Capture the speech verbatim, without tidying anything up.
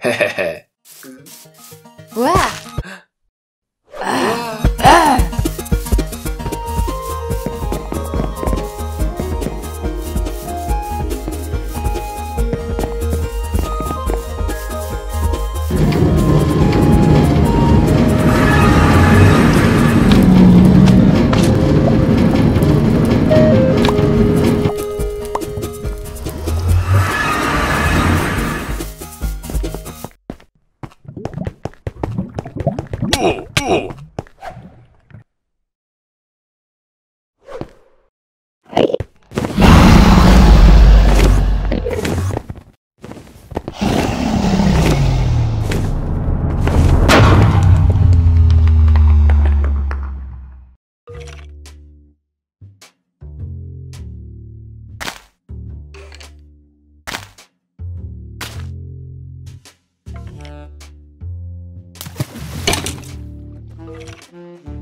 Hehehe. Wow. Mm-hmm.